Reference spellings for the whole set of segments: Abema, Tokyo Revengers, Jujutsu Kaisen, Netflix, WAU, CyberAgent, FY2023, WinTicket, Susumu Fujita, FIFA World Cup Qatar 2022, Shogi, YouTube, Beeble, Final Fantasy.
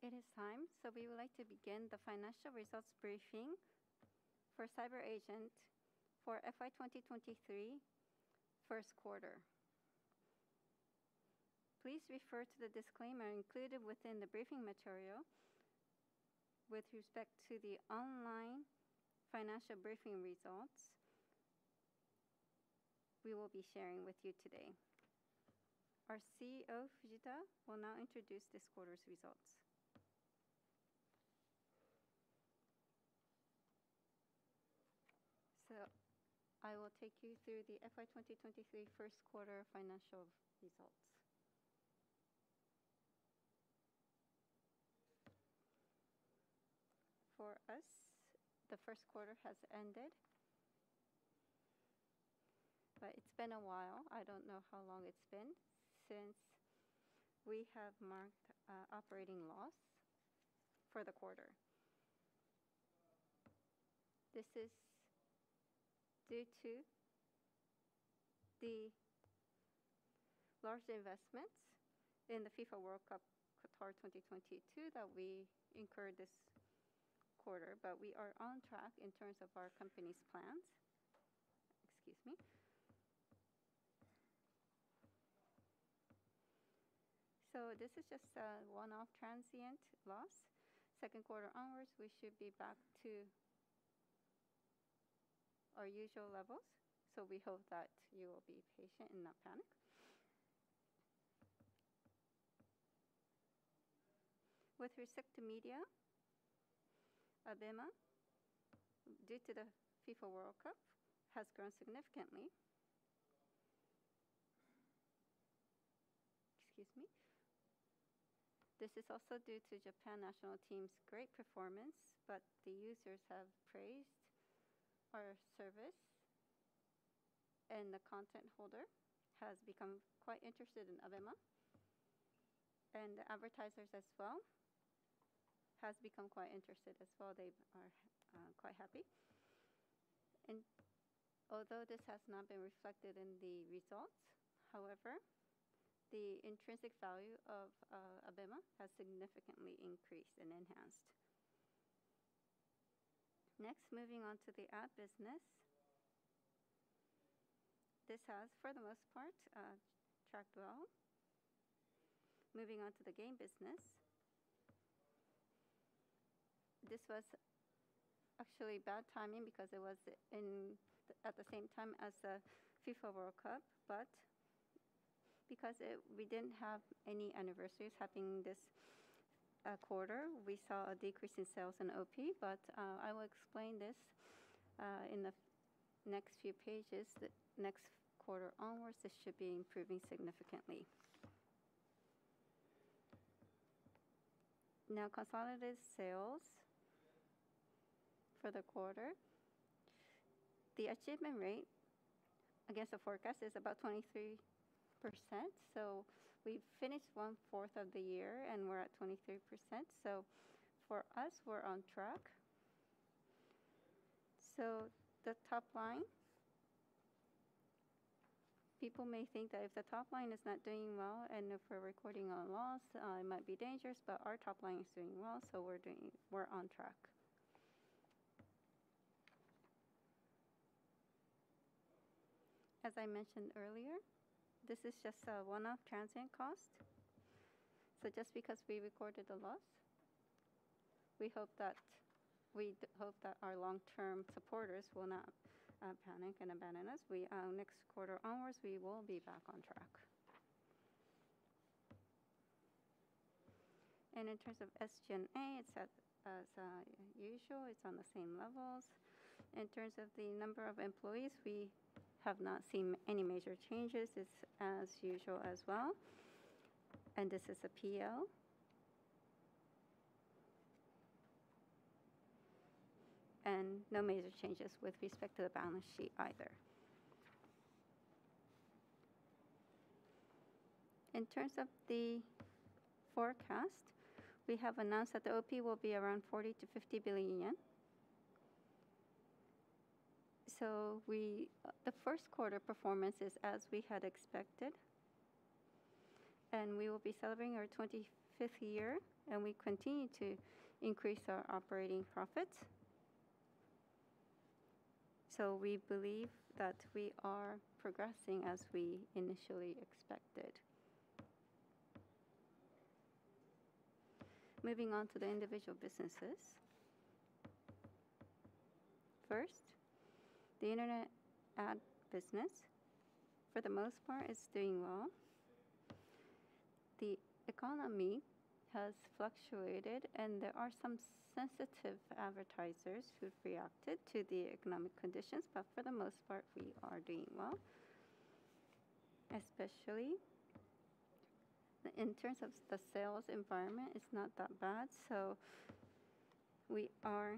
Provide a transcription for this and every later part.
It is time, so we would like to begin the financial results briefing for CyberAgent for FY2023 first quarter. Please refer to the disclaimer included within the briefing material with respect to the online financial briefing results we will be sharing with you today. Our CEO, Fujita, will now introduce this quarter's results. So I will take you through the FY 2023 first quarter financial results. For us, the first quarter has ended, but it's been a while. I don't know how long it's been since we have marked operating loss for the quarter. This is due to the large investments in the FIFA World Cup Qatar 2022 that we incurred this quarter, but we are on track in terms of our company's plans. Excuse me. So this is just a one-off transient loss. Second quarter onwards, we should be back to our usual levels, so we hope that you will be patient and not panic. With respect to media, Abema, due to the FIFA World Cup, has grown significantly. Excuse me. This is also due to Japan national team's great performance, but the users have praised our service, and the content holder has become quite interested in Abema, and the advertisers as well has become quite interested as well. They are quite happy. And although this has not been reflected in the results, however, the intrinsic value of Abema has significantly increased and enhanced. Next, moving on to the ad business. This has, for the most part, tracked well. Moving on to the game business. This was actually bad timing because it was at the same time as the FIFA World Cup, but because we didn't have any anniversaries happening this quarter, we saw a decrease in sales and OP, but I will explain this in the next few pages. The next quarter onwards, this should be improving significantly. Now, consolidated sales for the quarter. The achievement rate against the forecast is about 23%. So we finished 1/4 of the year and we're at 23%. So for us, we're on track. So the top line, people may think that if the top line is not doing well and if we're recording a loss, it might be dangerous, but our top line is doing well, so we're on track. As I mentioned earlier, this is just a one-off transient cost. So just because we recorded a loss, we hope that our long-term supporters will not panic and abandon us. Next quarter onwards, we will be back on track. And in terms of SG&A, it's as usual. It's on the same levels. In terms of the number of employees, we have not seen any major changes. It's as usual as well. And this is a PL. And no major changes with respect to the balance sheet either. In terms of the forecast, we have announced that the OP will be around 40 to 50 billion yen. So the first quarter performance is as we had expected, and we will be celebrating our 25th fifth year, and we continue to increase our operating profits. So we believe that we are progressing as we initially expected. Moving on to the individual businesses. First, the internet ad business, for the most part, is doing well. The economy has fluctuated, and there are some sensitive advertisers who've reacted to the economic conditions, but for the most part, we are doing well, especially in terms of the sales environment. It's not that bad, so we are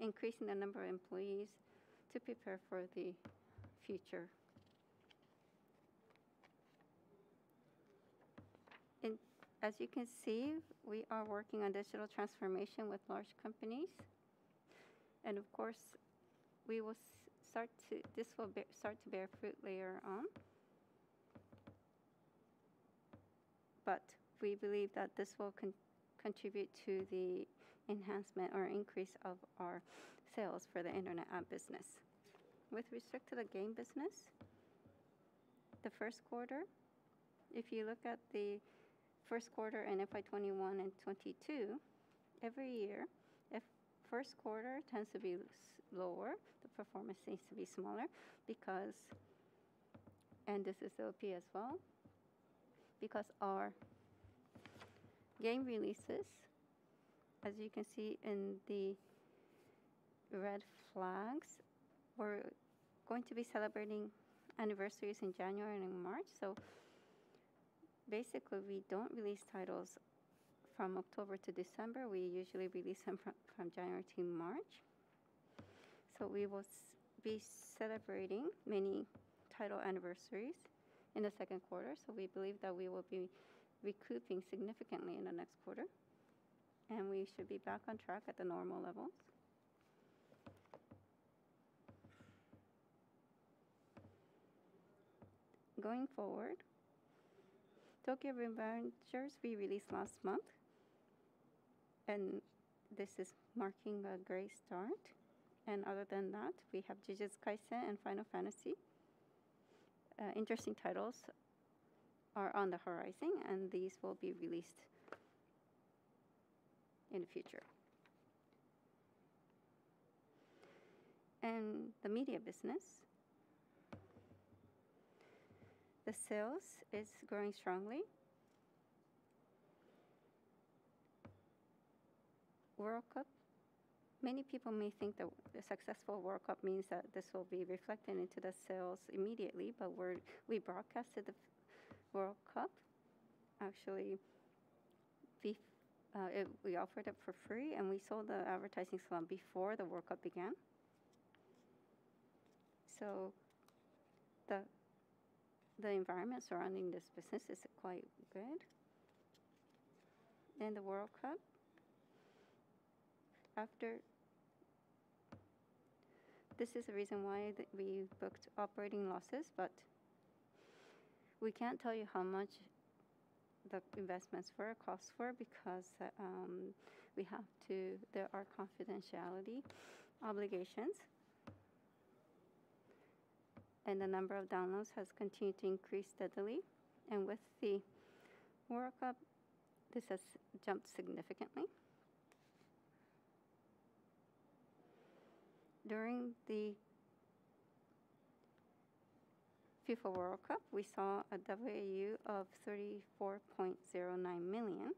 increasing the number of employees to prepare for the future. As you can see, we are working on digital transformation with large companies, and of course, we will start to. This will start to bear fruit later on. But we believe that this will contribute to the enhancement or increase of our sales for the internet ad business. With respect to the game business, the first quarter, if you look at the first quarter in FY21 and 22, every year, if first quarter tends to be lower, the performance seems to be smaller because, and this is the OP as well, because our game releases, as you can see in the red flags, we're going to be celebrating anniversaries in January and in March. So basically, we don't release titles from October to December. We usually release them from January to March. So we will be celebrating many title anniversaries in the second quarter. So we believe that we will be recouping significantly in the next quarter, and we should be back on track at the normal levels. Going forward, Tokyo Revengers we released last month, and this is marking a great start. And other than that, we have Jujutsu Kaisen and Final Fantasy. Interesting titles are on the horizon, and these will be released in the future. And the media business. The sales is growing strongly. World Cup. Many people may think that the successful World Cup means that this will be reflected into the sales immediately, but we broadcasted the World Cup. Actually, we offered it for free, and we sold the advertising slot before the World Cup began. So the environment surrounding this business is quite good. And the World Cup, after, this is the reason why we booked operating losses, but we can't tell you how much the investments were, costs were, because we have to, there are confidentiality obligations. And the number of downloads has continued to increase steadily. And with the World Cup, this has jumped significantly. During the FIFA World Cup, we saw a WAU of 34.09 million,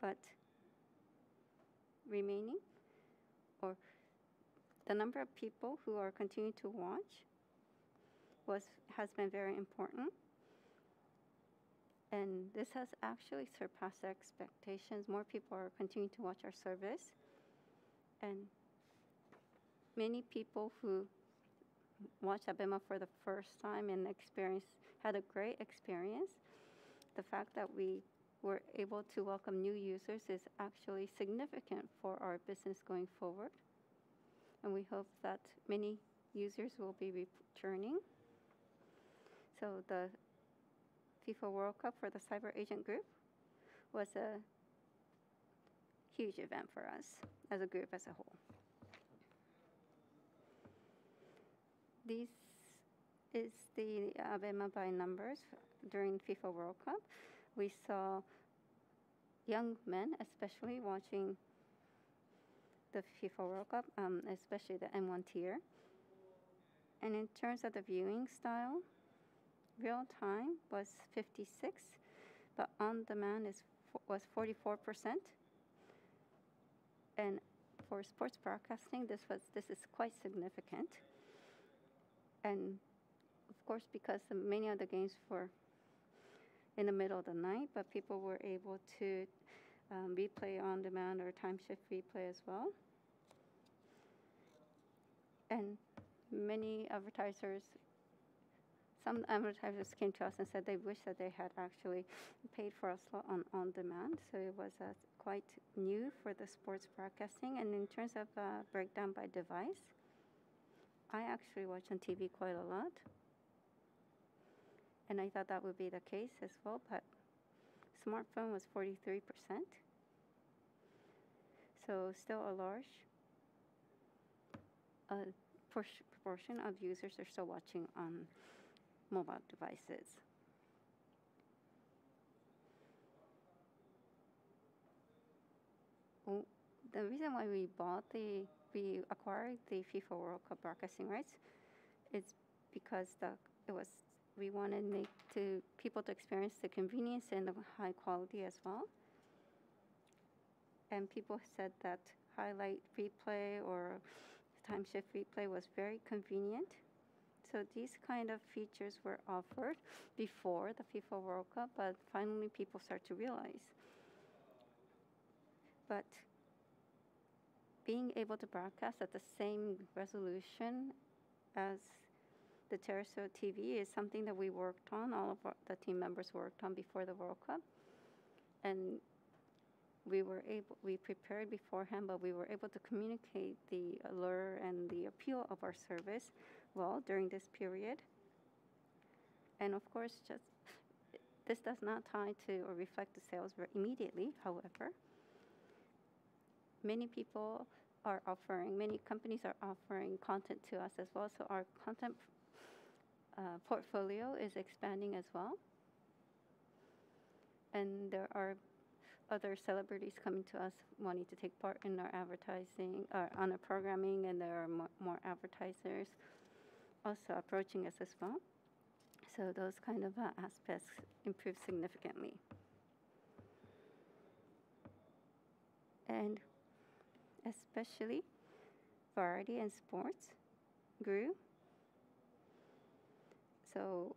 but remaining, or the number of people who are continuing to watch has been very important, and this has actually surpassed expectations. More people are continuing to watch our service, and many people who watched Abema for the first time and had a great experience. The fact that we were able to welcome new users is actually significant for our business going forward, and we hope that many users will be returning. So the FIFA World Cup for the CyberAgent group was a huge event for us as a group as a whole. This is the Abema by numbers during FIFA World Cup. We saw young men especially watching the FIFA World Cup, especially the M1 tier. And in terms of the viewing style, real time was 56%, but on demand was 44%. And for sports broadcasting, this is quite significant. And of course, because many of the games were in the middle of the night, but people were able to replay on demand or time shift replay as well. And many advertisers, some advertisers came to us and said they wish that they had actually paid for a slot on demand. So it was quite new for the sports broadcasting. And in terms of breakdown by device, I actually watch on TV quite a lot, and I thought that would be the case as well, but smartphone was 43%, so still a large proportion of users are still watching on mobile devices. The reason why we acquired the FIFA World Cup broadcasting rights is because we wanted people to experience the convenience and the high quality as well. And people said that highlight replay or time shift replay was very convenient. So these kind of features were offered before the FIFA World Cup, but finally people start to realize. But being able to broadcast at the same resolution as the terrestrial TV is something that we worked on, all of the team members worked on before the World Cup. And we prepared beforehand, but we were able to communicate the allure and the appeal of our service well during this period. And of course, this does not tie to or reflect the sales immediately, however. Many companies are offering content to us as well, so our content portfolio is expanding as well. And there are other celebrities coming to us wanting to take part in our advertising, on our programming, and there are more advertisers also approaching us as well. So those kind of aspects improve significantly. And especially variety and sports grew. So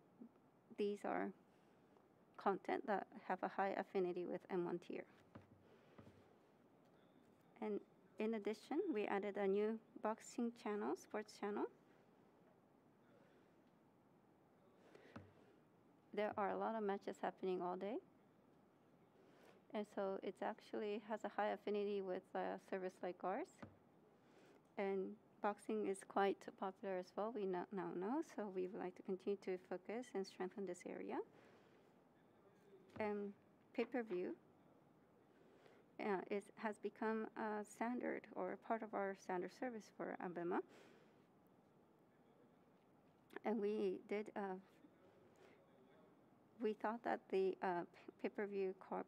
these are content that have a high affinity with M1 tier. And in addition, we added a new boxing channel, sports channel. There are a lot of matches happening all day. And so it actually has a high affinity with a service like ours. And boxing is quite popular as well, we now know, so we would like to continue to focus and strengthen this area. And pay-per-view has become a standard or part of our standard service for Abema. And we thought that the pay-per-view card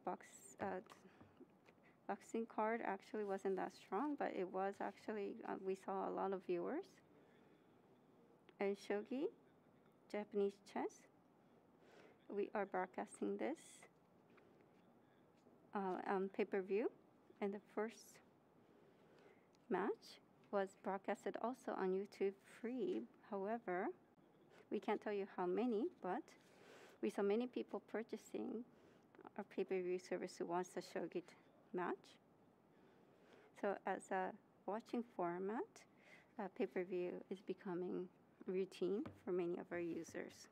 boxing card actually wasn't that strong, but it was actually, we saw a lot of viewers. And shogi, Japanese chess, we are broadcasting this on pay-per-view. And the first match was broadcasted also on YouTube free. However, we can't tell you how many, but we saw many people purchasing our pay-per-view service who wants the shogi match. So as a watching format, pay-per-view is becoming routine for many of our users.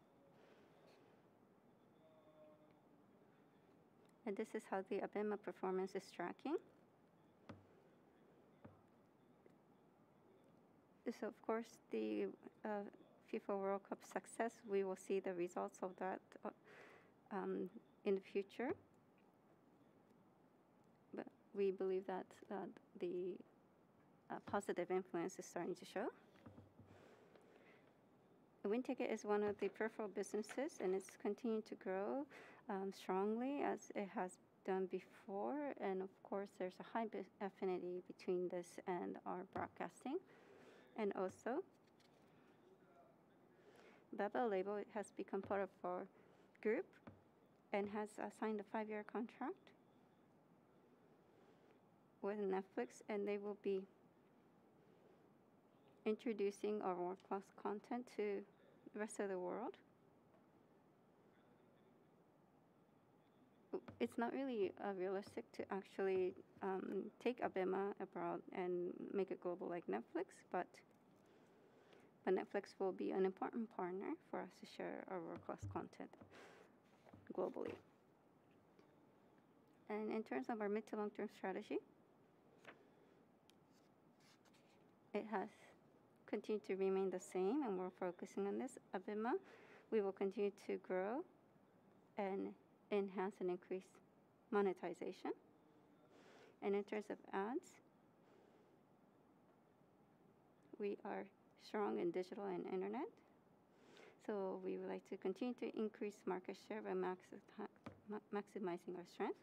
And this is how the Abema performance is tracking. So of course, the FIFA World Cup success, we will see the results of that in the future. But we believe that the positive influence is starting to show. WinTicket is one of the peripheral businesses, and it's continued to grow strongly as it has done before. And of course, there's a high affinity between this and our broadcasting. And also, Beeble Label has become part of our group and has signed a 5-year contract with Netflix, and they will be introducing our world-class content to the rest of the world. It's not really realistic to actually take Abema abroad and make it global like Netflix, but Netflix will be an important partner for us to share our world-class content globally. And in terms of our mid to long-term strategy, it has continued to remain the same, and we're focusing on this. Abema, we will continue to grow and enhance and increase monetization. And in terms of ads, we are strong in digital and internet. So we would like to continue to increase market share by maximizing our strength.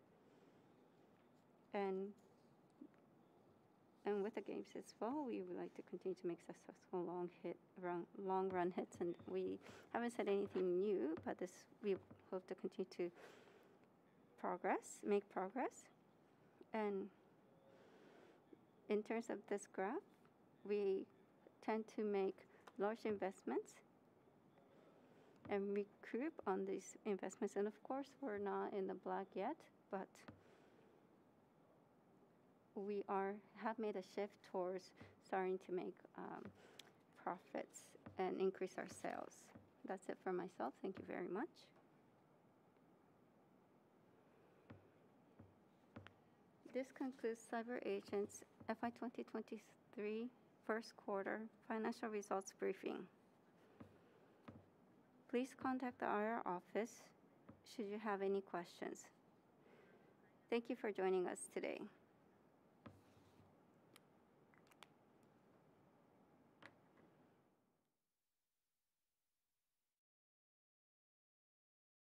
And with the games as well, we would like to continue to make successful long run hits. And we haven't said anything new, but this we hope to continue to make progress. And in terms of this graph, we tend to make large investments and recoup on these investments. And of course, we're not in the black yet, but we have made a shift towards starting to make profits and increase our sales. That's it for myself. Thank you very much. This concludes CyberAgent's FY2023 first quarter financial results briefing. Please contact the IR office should you have any questions. Thank you for joining us today.